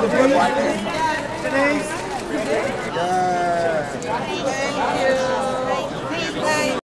the village. Today's.